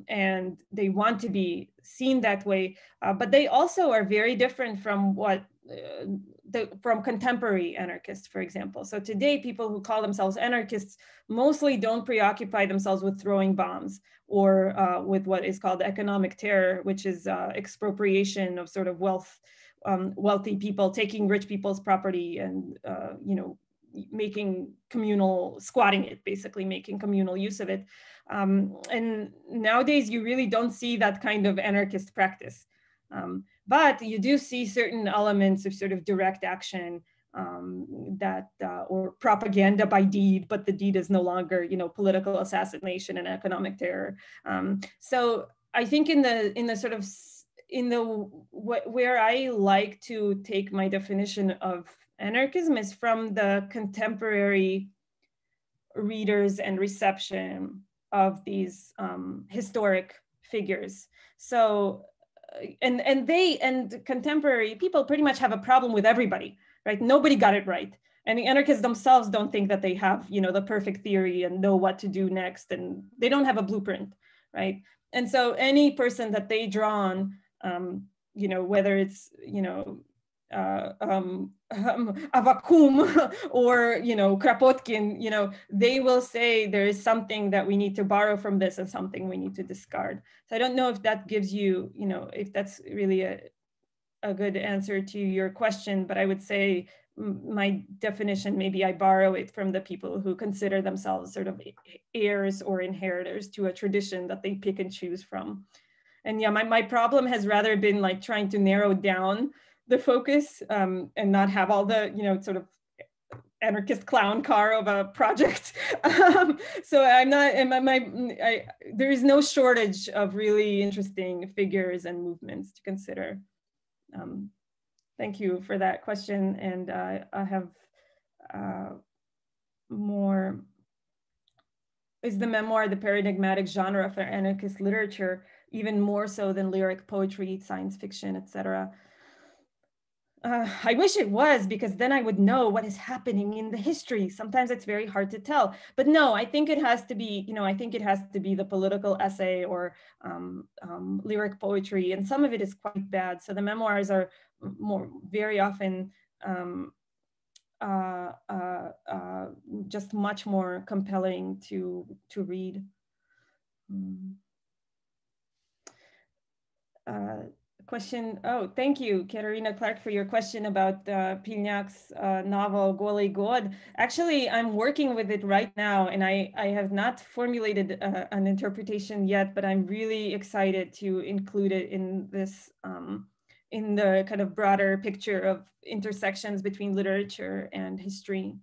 And they want to be seen that way, but they also are very different from what from contemporary anarchists, for example. So today, people who call themselves anarchists mostly don't preoccupy themselves with throwing bombs or with what is called economic terror, which is expropriation of sort of wealth, wealthy people taking rich people's property and you know, basically making communal use of it. And nowadays, you really don't see that kind of anarchist practice. But you do see certain elements of sort of direct action that, or propaganda by deed, but the deed is no longer, you know, political assassination and economic terror. So I think where I like to take my definition of anarchism is from the contemporary readers and reception of these historic figures. So, and contemporary people pretty much have a problem with everybody, right? Nobody got it right. And the anarchists themselves don't think that they have, you know, the perfect theory and know what to do next. And they don't have a blueprint, right? And so any person that they draw on, you know, whether it's, you know, Avakum or, you know, Kropotkin, you know, they will say there is something that we need to borrow from this and something we need to discard. So I don't know if that gives you, you know, if that's really a good answer to your question, but I would say my definition, maybe I borrow it from the people who consider themselves sort of heirs or inheritors to a tradition that they pick and choose from. And yeah, my problem has rather been like trying to narrow down the focus and not have all the, you know, sort of anarchist clown car of a project. So I'm not, there is no shortage of really interesting figures and movements to consider. Thank you for that question. And I have more. Is the memoir the paradigmatic genre for anarchist literature, even more so than lyric poetry, science fiction, etc.? I wish it was, because then I would know what is happening in the history. Sometimes it's very hard to tell, but no, I think it has to be, you know, I think it has to be the political essay or lyric poetry, and some of it is quite bad. So the memoirs are more very often just much more compelling to read. Question, oh, thank you, Katerina Clark, for your question about Pilnyak's novel Golый Год. Actually, I'm working with it right now, and I have not formulated an interpretation yet, but I'm really excited to include it in this, in the kind of broader picture of intersections between literature and history.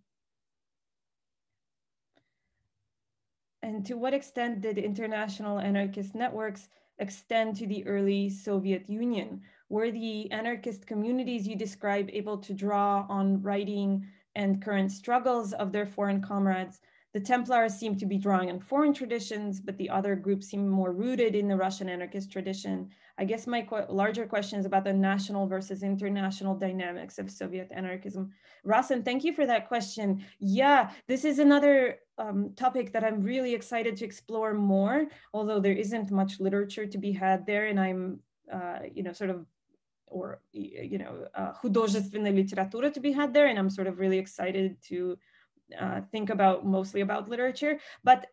And to what extent did international anarchist networks extend to the early Soviet Union? Were the anarchist communities you describe able to draw on writing and current struggles of their foreign comrades? The Templars seem to be drawing on foreign traditions, but the other groups seem more rooted in the Russian anarchist tradition. I guess my larger question is about the national versus international dynamics of Soviet anarchism. Rasen, thank you for that question. Yeah, this is another topic that I'm really excited to explore more, although there isn't much literature to be had there, and I'm, you know, sort of, or, you know, художественная литература to be had there, and I'm sort of really excited to think about mostly about literature, but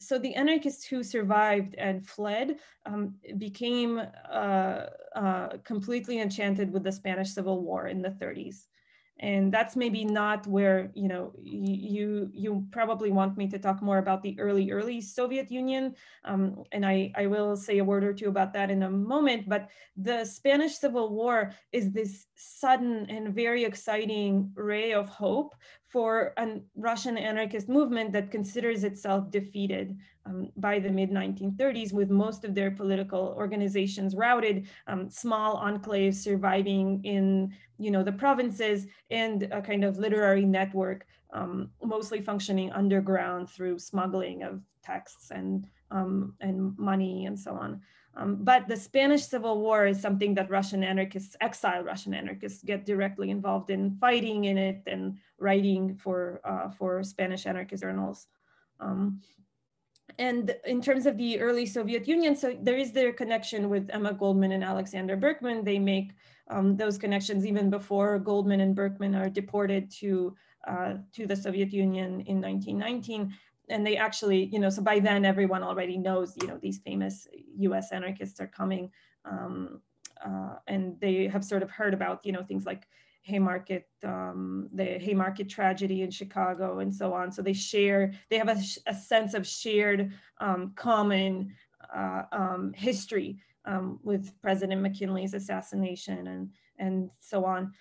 so the anarchists who survived and fled became completely enchanted with the Spanish Civil War in the 30s. And that's maybe not where, you know, you probably want me to talk more about the early Soviet Union. And I will say a word or two about that in a moment, but the Spanish Civil War is this sudden and very exciting ray of hope for a Russian anarchist movement that considers itself defeated by the mid-1930s, with most of their political organizations routed, small enclaves surviving in, you know, the provinces, and a kind of literary network mostly functioning underground through smuggling of texts and money and so on. But the Spanish Civil War is something that Russian anarchists, exiled Russian anarchists, get directly involved in fighting in it and writing for Spanish anarchist journals. And in terms of the early Soviet Union, so there is their connection with Emma Goldman and Alexander Berkman. They make those connections even before Goldman and Berkman are deported to the Soviet Union in 1919. And they actually, you know, so by then everyone already knows, you know, these famous US anarchists are coming, and they have sort of heard about, you know, things like Haymarket, the Haymarket tragedy in Chicago and so on. So they share, they have a sense of shared common history with President McKinley's assassination and so on.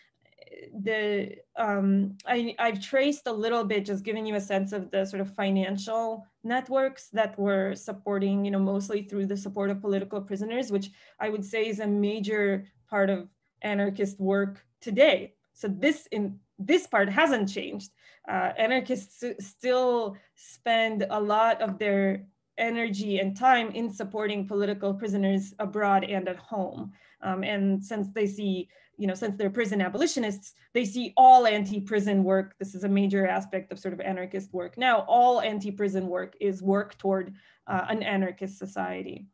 The I've traced a little bit, just giving you a sense of the sort of financial networks that were supporting, you know, mostly through the support of political prisoners, which I would say is a major part of anarchist work today. So this part hasn't changed. Anarchists still spend a lot of their energy and time in supporting political prisoners abroad and at home. And since they see, since they're prison abolitionists, they see all anti-prison work. This is a major aspect of sort of anarchist work. Now, all anti-prison work is work toward an anarchist society.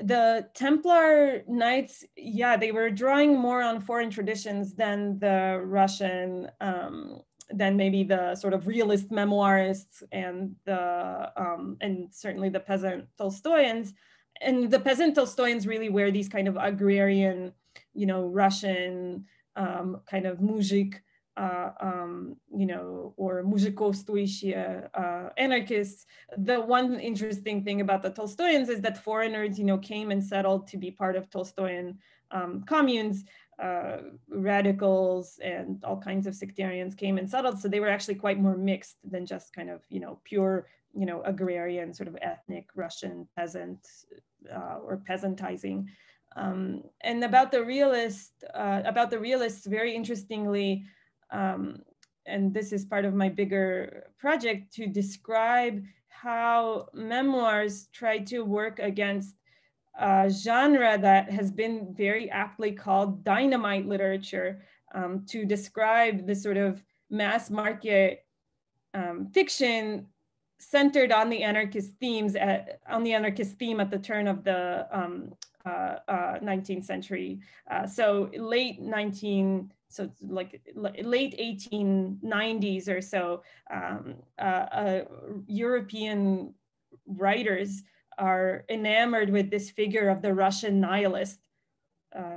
The Templar Knights, yeah, they were drawing more on foreign traditions than the Russian, than maybe the sort of realist memoirists and the and certainly the peasant Tolstoyans. And the peasant Tolstoyans really wear these kind of agrarian, Russian kind of muzhik, or muzhikovstoishchye anarchists. The one interesting thing about the Tolstoyans is that foreigners, came and settled to be part of Tolstoyan communes. Radicals and all kinds of sectarians came and settled. So they were actually quite more mixed than just kind of, pure, agrarian sort of ethnic Russian peasant or peasantizing. And about the realist, about the realists, very interestingly, and this is part of my bigger project to describe how memoirs try to work against a genre that has been very aptly called dynamite literature, to describe the sort of mass market fiction centered on the anarchist themes on the anarchist theme at the turn of the 19th century. So late 1890s or so, European writers are enamored with this figure of the Russian nihilist,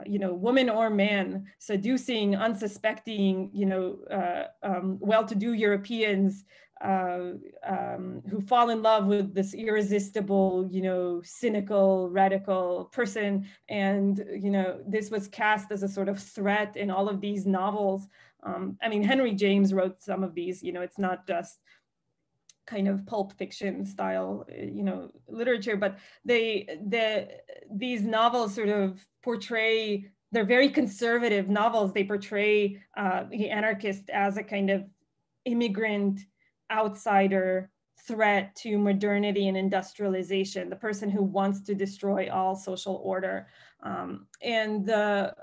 woman or man, seducing, unsuspecting, well-to-do Europeans who fall in love with this irresistible, cynical, radical person. And, this was cast as a sort of threat in all of these novels. I mean, Henry James wrote some of these, it's not just kind of pulp fiction style, literature, but these novels sort of portray, they're very conservative novels. They portray the anarchist as a kind of immigrant, outsider, threat to modernity and industrialization, the person who wants to destroy all social order. And the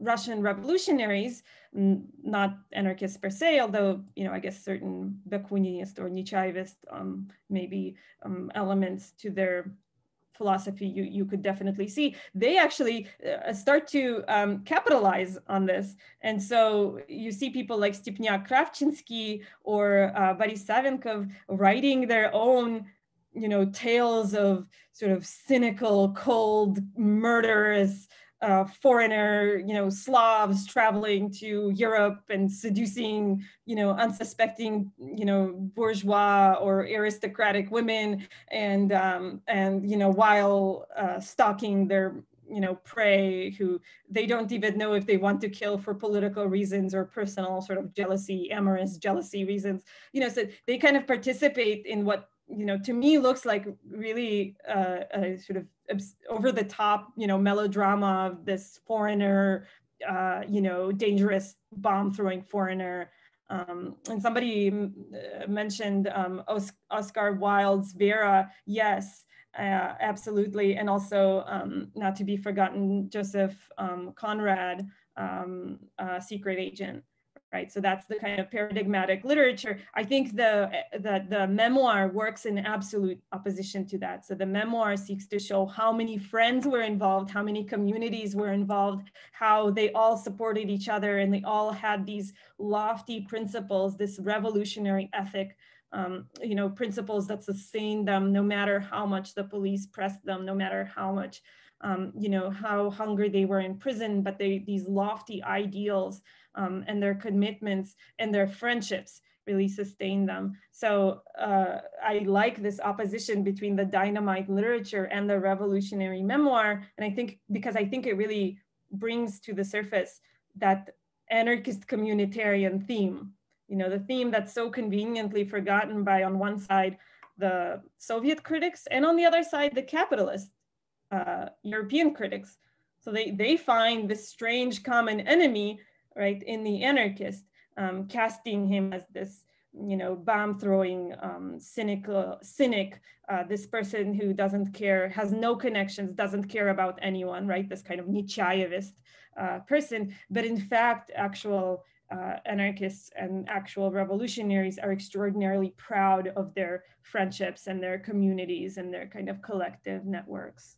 Russian revolutionaries, not anarchists per se, although, I guess certain Bakuninist or Nechaevist elements to their philosophy you could definitely see, they actually start to capitalize on this. And so you see people like Stepniak Kravchinsky or Boris Savinkov writing their own tales of sort of cynical, cold, murderous, foreigner, Slavs traveling to Europe and seducing, unsuspecting, bourgeois or aristocratic women, and while stalking their, prey, who they don't even know if they want to kill for political reasons or personal sort of jealousy, amorous jealousy reasons, so they kind of participate in what, to me looks like really a sort of over the top, melodrama of this foreigner, dangerous bomb throwing foreigner. And somebody mentioned Oscar Wilde's Vera, yes, absolutely. And also not to be forgotten, Joseph Conrad, Secret Agent. Right, so that's the kind of paradigmatic literature. I think the memoir works in absolute opposition to that. So the memoir seeks to show how many friends were involved, how many communities were involved, how they all supported each other, and they all had these lofty principles, this revolutionary ethic, principles that sustain them no matter how much the police pressed them, no matter how much, how hungry they were in prison, but these lofty ideals and their commitments and their friendships really sustain them. So I like this opposition between the dynamite literature and the revolutionary memoir. And I think it really brings to the surface that anarchist communitarian theme, the theme that's so conveniently forgotten by, on one side, the Soviet critics, and on the other side, the capitalist European critics. So they find this strange common enemy right, in the anarchist, casting him as this, you know, bomb-throwing, cynic, this person who doesn't care, has no connections, doesn't care about anyone, right? This kind of Nichayevist person. But in fact, actual anarchists and actual revolutionaries are extraordinarily proud of their friendships and their communities and their kind of collective networks.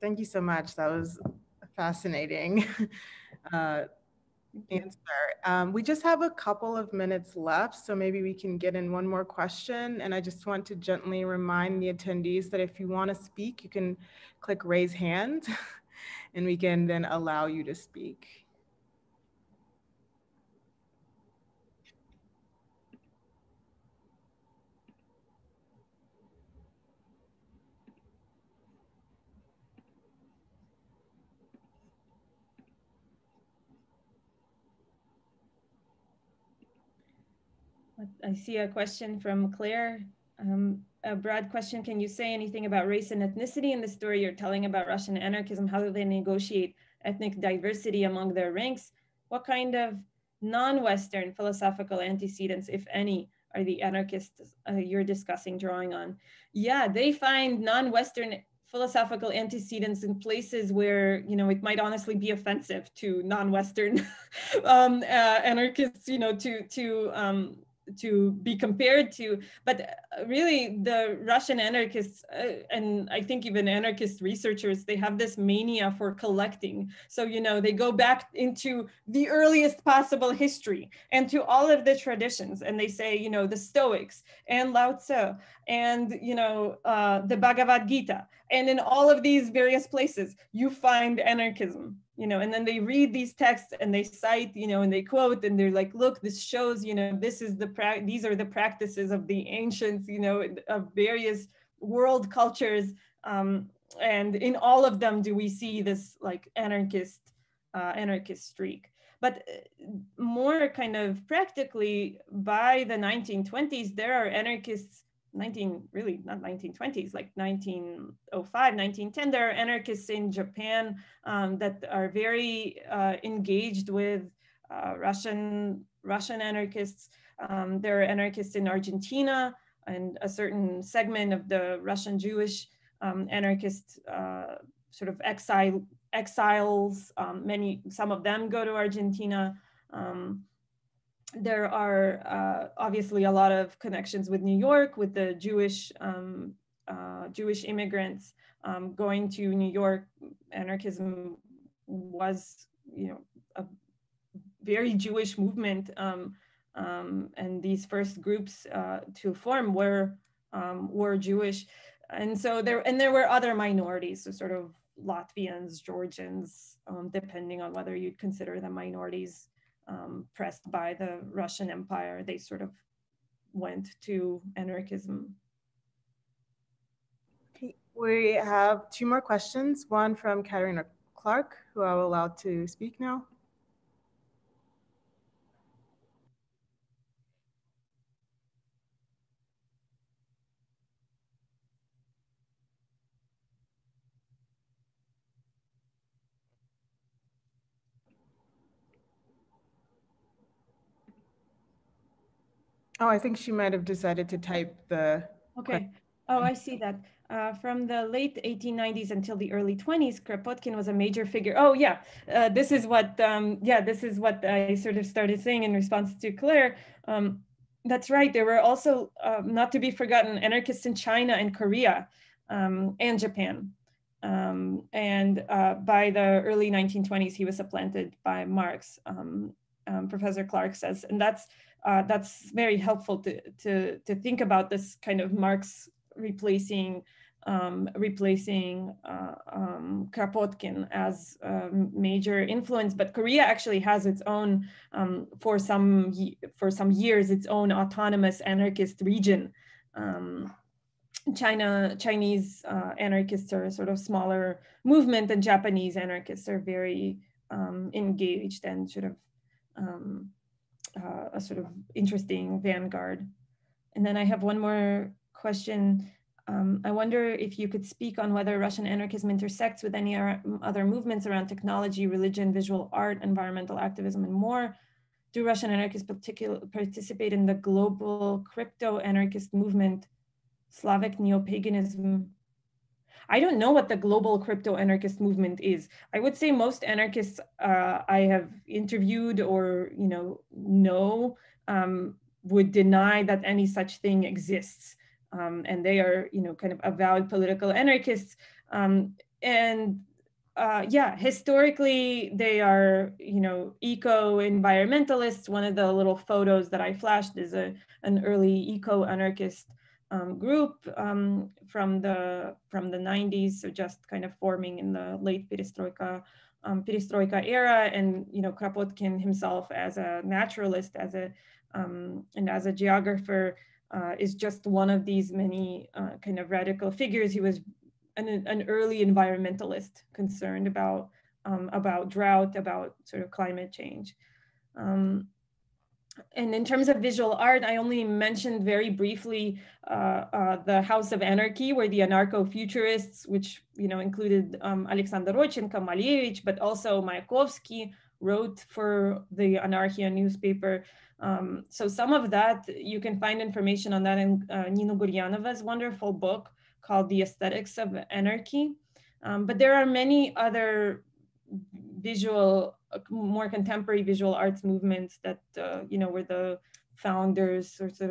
Thank you so much. That was a fascinating answer. We just have a couple of minutes left, so maybe we can get in one more question. And I just want to gently remind the attendees that if you want to speak, you can click raise hand and we can then allow you to speak. I see a question from Claire. A broad question, can you say anything about race and ethnicity in the story you're telling about Russian anarchism? How do they negotiate ethnic diversity among their ranks? What kind of non-Western philosophical antecedents, if any, are the anarchists you're discussing drawing on? Yeah, they find non-Western philosophical antecedents in places where, you know, it might honestly be offensive to non-Western anarchists, you know, to be compared to, but really the Russian anarchists, and I think even anarchist researchers, they have this mania for collecting. So, you know, they go back into the earliest possible history and to all of the traditions. And they say, you know, the Stoics and Lao Tzu and, you know, the Bhagavad Gita. And in all of these various places, you find anarchism. You know, and then they read these texts and they cite, you know, and they quote, and they're like, look, this shows, you know, this is the these are the practices of the ancients, you know, of various world cultures, and in all of them do we see this like anarchist streak. But more kind of practically, by the 1920s, there are anarchists. 1905, 1910, there are anarchists in Japan that are very engaged with Russian anarchists. There are anarchists in Argentina and a certain segment of the Russian Jewish anarchist sort of exiles. Some of them go to Argentina. There are obviously a lot of connections with New York, with the Jewish immigrants going to New York. Anarchism was, you know, a very Jewish movement, and these first groups to form were Jewish, and so there were other minorities, so sort of Latvians, Georgians, depending on whether you'd consider them minorities. Pressed by the Russian Empire, they sort of went to anarchism. Okay. We have two more questions, one from Katerina Clark, who I will allow to speak now. Oh, I think she might have decided to type the... Okay. Oh, I see that. From the late 1890s until the early 20s, Kropotkin was a major figure. Oh, yeah. This is what I sort of started saying in response to Claire. That's right. There were also, not to be forgotten, anarchists in China and Korea and Japan. And by the early 1920s, he was supplanted by Marx, Professor Clark says, and that's very helpful to think about this kind of Marx replacing Kropotkin as a major influence. But Korea actually has its own, for some years, its own autonomous anarchist region. Chinese anarchists are a sort of smaller movement, and Japanese anarchists are very engaged and sort of a sort of interesting vanguard. And then I have one more question I wonder if you could speak on whether Russian anarchism intersects with any other movements around technology, religion, visual art, environmental activism, and more. Do Russian anarchists participate in the global crypto-anarchist movement, Slavic neo-paganism? I don't know what the global crypto-anarchist movement is. I would say most anarchists I have interviewed or would deny that any such thing exists. And they are, kind of avowed political anarchists. Historically, they are, eco-environmentalists. One of the little photos that I flashed is an early eco-anarchist group from the 90s, so just kind of forming in the late Perestroika era, and Kropotkin himself as a naturalist, as a and as a geographer, is just one of these many kind of radical figures. He was an early environmentalist, concerned about drought, about sort of climate change. And in terms of visual art, I only mentioned very briefly the House of Anarchy, where the anarcho-futurists, which included Alexander Rodchenko, Malevich, but also Mayakovsky, wrote for the Anarchia newspaper. So some of that, you can find information on that in Nina Gurjanova's wonderful book called The Aesthetics of Anarchy. But there are many other visual, more contemporary visual arts movements that, where the founders or sort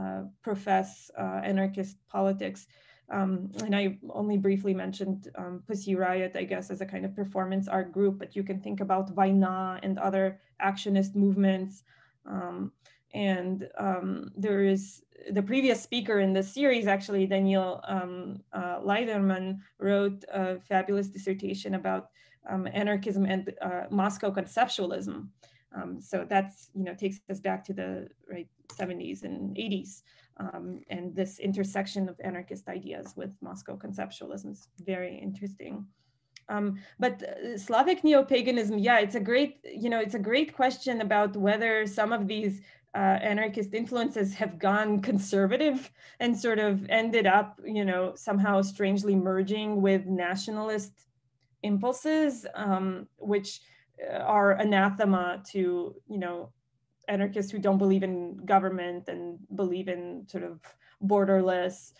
of profess anarchist politics. And I only briefly mentioned Pussy Riot, I guess, as a kind of performance art group, but you can think about Vajna and other actionist movements. There is the previous speaker in this series, actually, Daniel Leiderman, wrote a fabulous dissertation about anarchism and Moscow conceptualism. So that's, takes us back to the 70s and 80s. And this intersection of anarchist ideas with Moscow conceptualism is very interesting. But Slavic neo-paganism, yeah, it's a great, it's a great question about whether some of these anarchist influences have gone conservative and sort of ended up, somehow strangely merging with nationalist impulses, which are anathema to, anarchists who don't believe in government and believe in sort of borderless,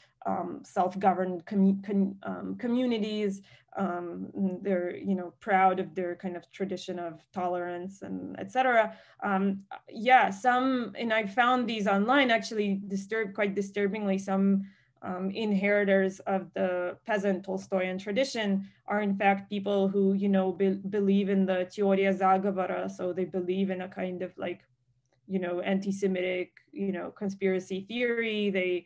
self-governed communities. They're, proud of their kind of tradition of tolerance and etc. And I found these online actually quite disturbingly, some inheritors of the peasant Tolstoyan tradition are in fact people who, believe in the teoria zagovora. So they believe in a kind of anti-Semitic, conspiracy theory. They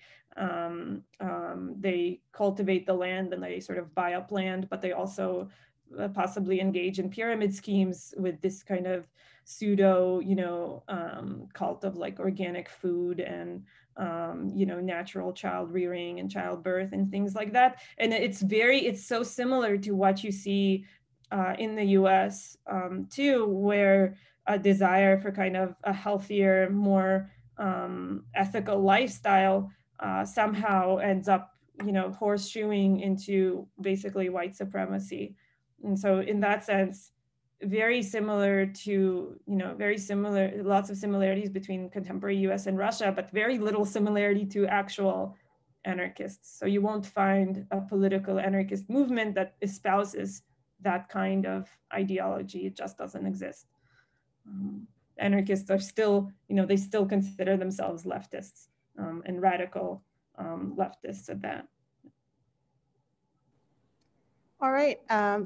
cultivate the land and they sort of buy up land, but they also possibly engage in pyramid schemes with this kind of pseudo, cult of organic food and, natural child rearing and childbirth and things like that. And it's so similar to what you see in the US too, where a desire for kind of a healthier, more ethical lifestyle somehow ends up, horseshoeing into basically white supremacy. And so in that sense, very similar to, lots of similarities between contemporary US and Russia, but very little similarity to actual anarchists. So you won't find a political anarchist movement that espouses that kind of ideology. It just doesn't exist. Anarchists are still, they still consider themselves leftists and radical leftists at that. All right,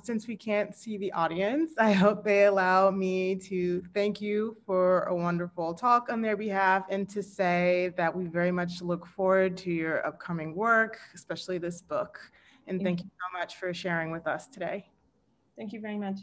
since we can't see the audience, I hope they allow me to thank you for a wonderful talk on their behalf and to say that we very much look forward to your upcoming work, especially this book. And thank you so much for sharing with us today. Thank you very much.